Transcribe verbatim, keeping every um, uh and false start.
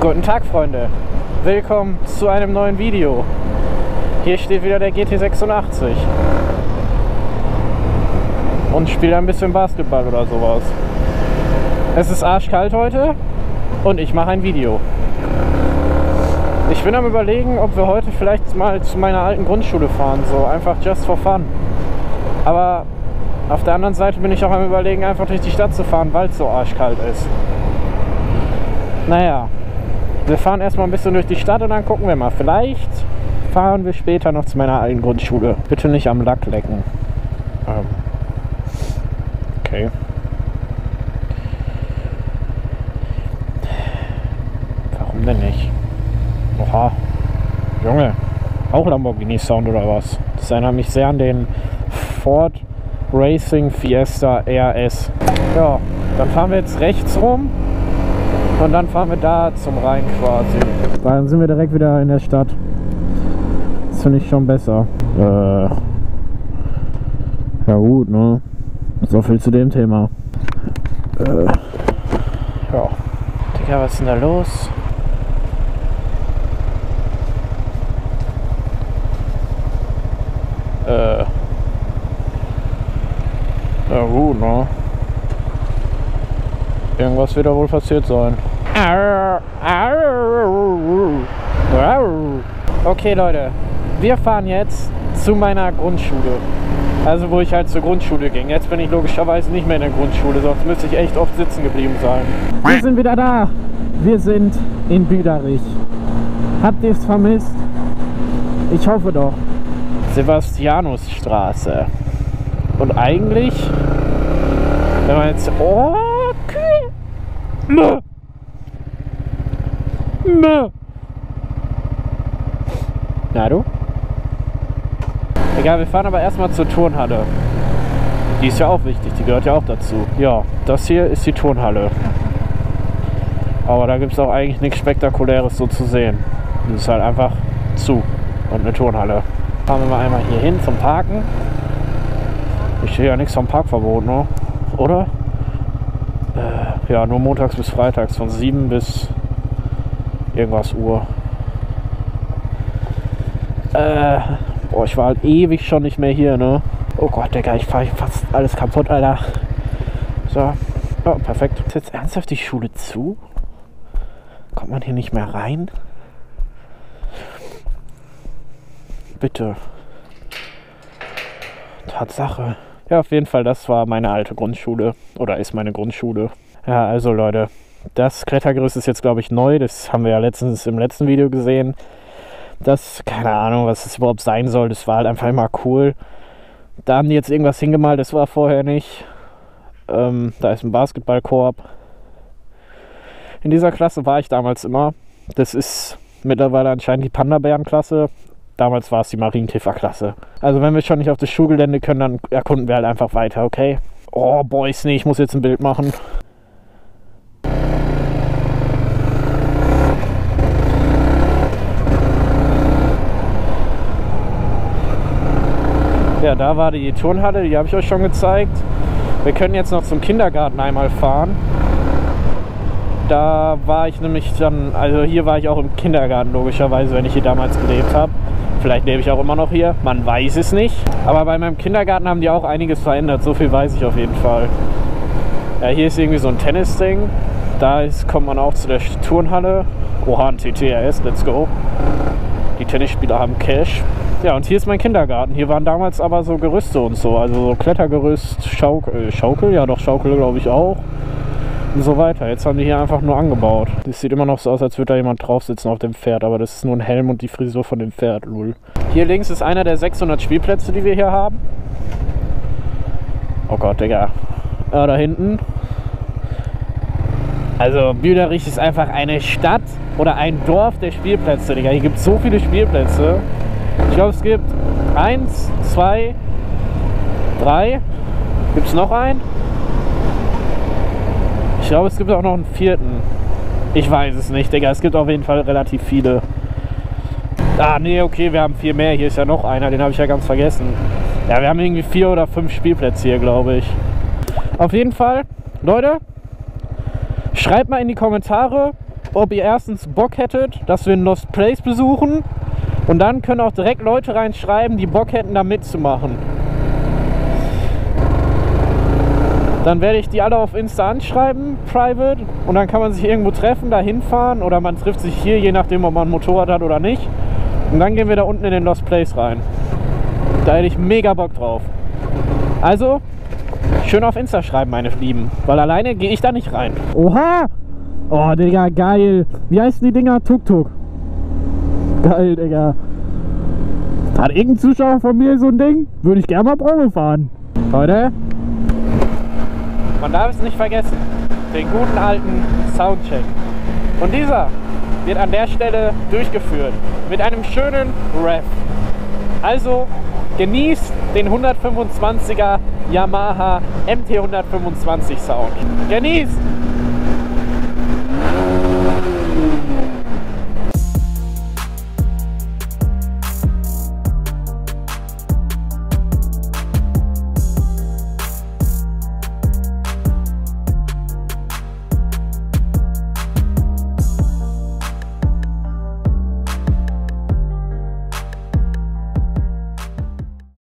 Guten Tag Freunde, willkommen zu einem neuen Video. Hier steht wieder der G T sechsundachtzig und spielt ein bisschen Basketball oder sowas. Es ist arschkalt heute und ich mache ein Video. Ich bin am Überlegen, ob wir heute vielleicht mal zu meiner alten Grundschule fahren, so einfach just for fun. Aber auf der anderen Seite bin ich auch am Überlegen, einfach durch die Stadt zu fahren, weil es so arschkalt ist. Naja, wir fahren erstmal ein bisschen durch die Stadt und dann gucken wir mal. Vielleicht fahren wir später noch zu meiner alten Grundschule. Bitte nicht am Lack lecken. Ähm. Okay. Warum denn nicht? Oha. Junge. Auch Lamborghini-Sound oder was? Das erinnert mich sehr an den Ford Racing Fiesta R S. Ja, dann fahren wir jetzt rechts rum. Und dann fahren wir da zum Rhein quasi. Dann sind wir direkt wieder in der Stadt. Das finde ich schon besser. Äh, ja gut, ne? So viel zu dem Thema. Äh, ja. Digga, was ist denn da los? Äh. Ja gut, ne? Irgendwas wird da wohl passiert sein. Okay Leute, wir fahren jetzt zu meiner Grundschule. Also wo ich halt zur Grundschule ging. Jetzt bin ich logischerweise nicht mehr in der Grundschule, sonst müsste ich echt oft sitzen geblieben sein. Wir sind wieder da. Wir sind in Büderich. Habt ihr es vermisst? Ich hoffe doch. Sebastianusstraße. Und eigentlich, wenn man jetzt... Oh, Mö. Mö. Na du? Egal, wir fahren aber erstmal zur Turnhalle. Die ist ja auch wichtig, die gehört ja auch dazu. Ja, das hier ist die Turnhalle. Aber da gibt es auch eigentlich nichts Spektakuläres so zu sehen. Das ist halt einfach zu und eine Turnhalle. Fahren wir mal einmal hier hin zum Parken. Ich sehe ja nichts vom Parkverbot, ne? Oder? Ja, nur montags bis freitags von sieben bis irgendwas Uhr. Äh, boah, ich war halt ewig schon nicht mehr hier, ne? Oh Gott, Digga, ich fahre fast alles kaputt, Alter. So, oh, perfekt. Ist jetzt ernsthaft die Schule zu? Kommt man hier nicht mehr rein? Bitte. Tatsache. Ja, auf jeden Fall, das war meine alte Grundschule. Oder ist meine Grundschule. Ja, also Leute, das Klettergerüst ist jetzt, glaube ich, neu. Das haben wir ja letztens im letzten Video gesehen. Das, keine Ahnung, was das überhaupt sein soll. Das war halt einfach immer cool. Da haben die jetzt irgendwas hingemalt, das war vorher nicht. Ähm, da ist ein Basketballkorb. In dieser Klasse war ich damals immer. Das ist mittlerweile anscheinend die Panda-Bären-Klasse. Damals war es die Marienkäferklasse. Also wenn wir schon nicht auf das Schulgelände können, dann erkunden wir halt einfach weiter, okay? Oh, Boys, nee, ich muss jetzt ein Bild machen. Ja, da war die Turnhalle, die habe ich euch schon gezeigt. Wir können jetzt noch zum Kindergarten einmal fahren. Da war ich nämlich dann, also hier war ich auch im Kindergarten logischerweise, wenn ich hier damals gelebt habe. Vielleicht lebe ich auch immer noch hier, man weiß es nicht. Aber bei meinem Kindergarten haben die auch einiges verändert, so viel weiß ich auf jeden Fall. Ja, hier ist irgendwie so ein Tennisding. Da ist, kommt man auch zu der Turnhalle. Oha, ein T T H S, let's go. Die Tennisspieler haben Cash. Ja, und hier ist mein Kindergarten. Hier waren damals aber so Gerüste und so. Also so Klettergerüst, Schaukel, äh, Schaukel, ja doch, Schaukel glaube ich auch. Und so weiter. Jetzt haben die hier einfach nur angebaut. Das sieht immer noch so aus, als würde da jemand drauf sitzen auf dem Pferd, aber das ist nur ein Helm und die Frisur von dem Pferd, lul. Hier links ist einer der sechshundert Spielplätze, die wir hier haben. Oh Gott, Digga. Ja, da hinten. Also Büderich ist einfach eine Stadt oder ein Dorf der Spielplätze, Digga. Hier gibt es so viele Spielplätze. Ich glaube, es gibt eins, zwei, drei. Gibt es noch einen? Ich glaube, es gibt auch noch einen vierten. Ich weiß es nicht, Digga. Es gibt auf jeden Fall relativ viele. Ah, nee, okay, wir haben vier mehr. Hier ist ja noch einer, den habe ich ja ganz vergessen. Ja, wir haben irgendwie vier oder fünf Spielplätze hier, glaube ich. Auf jeden Fall, Leute, schreibt mal in die Kommentare, ob ihr erstens Bock hättet, dass wir einen Lost Place besuchen. Und dann können auch direkt Leute reinschreiben, die Bock hätten, da mitzumachen. Dann werde ich die alle auf Insta anschreiben, private. Und dann kann man sich irgendwo treffen, da hinfahren. Oder man trifft sich hier, je nachdem, ob man ein Motorrad hat oder nicht. Und dann gehen wir da unten in den Lost Place rein. Da hätte ich mega Bock drauf. Also, schön auf Insta schreiben, meine Lieben. Weil alleine gehe ich da nicht rein. Oha! Oh, Digga, geil. Wie heißen die Dinger? Tuk-Tuk. Geil, Digga. Hat irgendein Zuschauer von mir so ein Ding? Würde ich gerne mal Probe fahren. Leute, man darf es nicht vergessen. Den guten alten Soundcheck. Und dieser wird an der Stelle durchgeführt. Mit einem schönen Rap. Also, genießt den hundertfünfundzwanziger Yamaha M T hundertfünfundzwanzig Sound. Genießt!